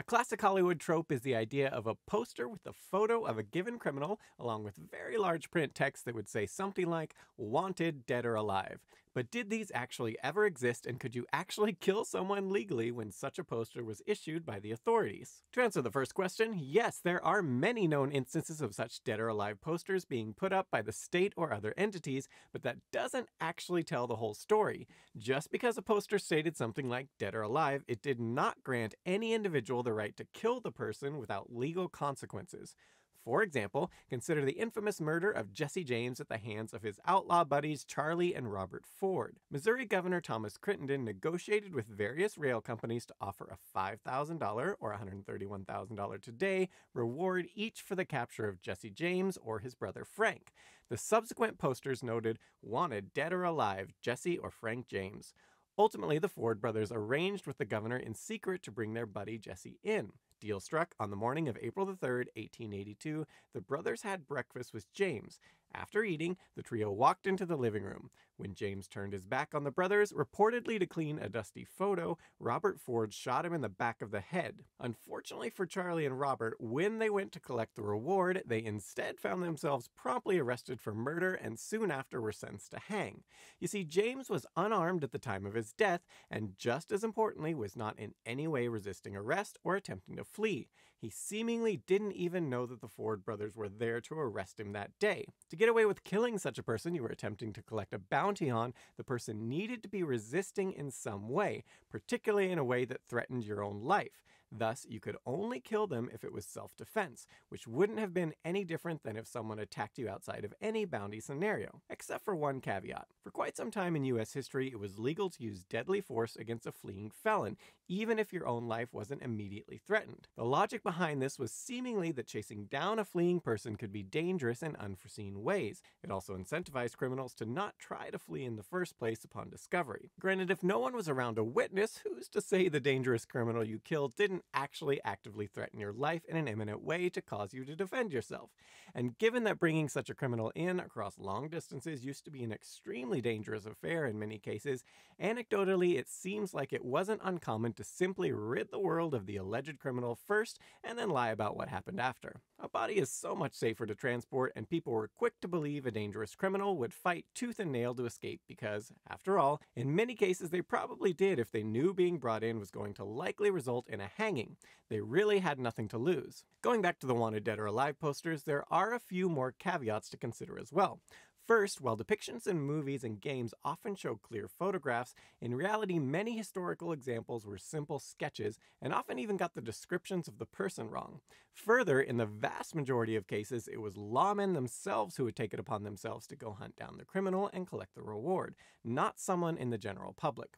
A classic Hollywood trope is the idea of a poster with a photo of a given criminal, along with very large print text that would say something like, "Wanted, dead or alive." But did these actually ever exist, and could you actually kill someone legally when such a poster was issued by the authorities? To answer the first question, yes, there are many known instances of such dead or alive posters being put up by the state or other entities, but that doesn't actually tell the whole story. Just because a poster stated something like dead or alive, it did not grant any individual the right to kill the person without legal consequences. For example, consider the infamous murder of Jesse James at the hands of his outlaw buddies Charlie and Robert Ford. Missouri Governor Thomas Crittenden negotiated with various rail companies to offer a $5,000, or $131,000 today, reward each for the capture of Jesse James or his brother Frank. The subsequent posters noted, "Wanted, dead or alive, Jesse or Frank James." Ultimately, the Ford brothers arranged with the governor in secret to bring their buddy Jesse in. Deal struck on the morning of April 3, 1882, the brothers had breakfast with James. After eating, the trio walked into the living room. When James turned his back on the brothers, reportedly to clean a dusty photo, Robert Ford shot him in the back of the head. Unfortunately for Charlie and Robert, when they went to collect the reward, they instead found themselves promptly arrested for murder and soon after were sentenced to hang. You see, James was unarmed at the time of his death, and just as importantly, was not in any way resisting arrest or attempting to flee. He seemingly didn't even know that the Ford brothers were there to arrest him that day. To get away with killing such a person you were attempting to collect a bounty on, the person needed to be resisting in some way, particularly in a way that threatened your own life. Thus, you could only kill them if it was self-defense, which wouldn't have been any different than if someone attacked you outside of any bounty scenario, except for one caveat. For quite some time in U.S. history, it was legal to use deadly force against a fleeing felon, even if your own life wasn't immediately threatened. The logic behind this was seemingly that chasing down a fleeing person could be dangerous in unforeseen ways. It also incentivized criminals to not try to flee in the first place upon discovery. Granted, if no one was around to witness, who's to say the dangerous criminal you killed didn't actually actively threaten your life in an imminent way to cause you to defend yourself? And given that bringing such a criminal in across long distances used to be an extremely dangerous affair in many cases, anecdotally it seems like it wasn't uncommon to simply rid the world of the alleged criminal first, and then lie about what happened after. A body is so much safer to transport, and people were quick to believe a dangerous criminal would fight tooth and nail to escape because, after all, in many cases they probably did if they knew being brought in was going to likely result in a hanging. They really had nothing to lose. Going back to the wanted dead or alive posters, there are a few more caveats to consider as well. First, while depictions in movies and games often show clear photographs, in reality many historical examples were simple sketches and often even got the descriptions of the person wrong. Further, in the vast majority of cases, it was lawmen themselves who would take it upon themselves to go hunt down the criminal and collect the reward, not someone in the general public.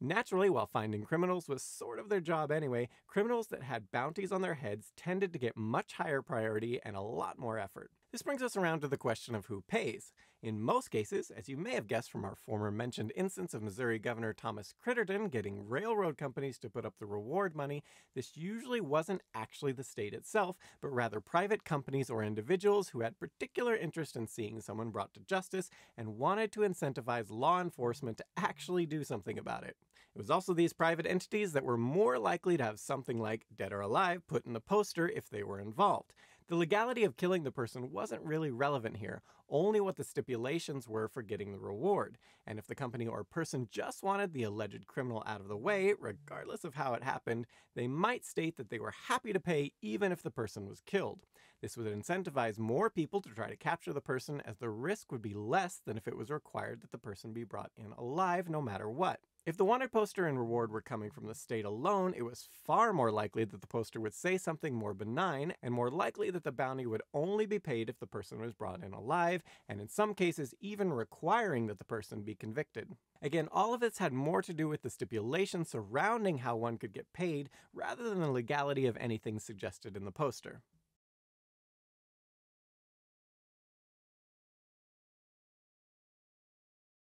Naturally, while finding criminals was sort of their job anyway, criminals that had bounties on their heads tended to get much higher priority and a lot more effort. This brings us around to the question of who pays. In most cases, as you may have guessed from our former mentioned instance of Missouri Governor Thomas Crittenden getting railroad companies to put up the reward money, this usually wasn't actually the state itself, but rather private companies or individuals who had particular interest in seeing someone brought to justice and wanted to incentivize law enforcement to actually do something about it. It was also these private entities that were more likely to have something like dead or alive put in the poster if they were involved. The legality of killing the person wasn't really relevant here, only what the stipulations were for getting the reward. And if the company or person just wanted the alleged criminal out of the way, regardless of how it happened, they might state that they were happy to pay even if the person was killed. This would incentivize more people to try to capture the person, as the risk would be less than if it was required that the person be brought in alive no matter what. If the wanted poster and reward were coming from the state alone, it was far more likely that the poster would say something more benign, and more likely that the bounty would only be paid if the person was brought in alive, and in some cases even requiring that the person be convicted. Again, all of this had more to do with the stipulations surrounding how one could get paid, rather than the legality of anything suggested in the poster.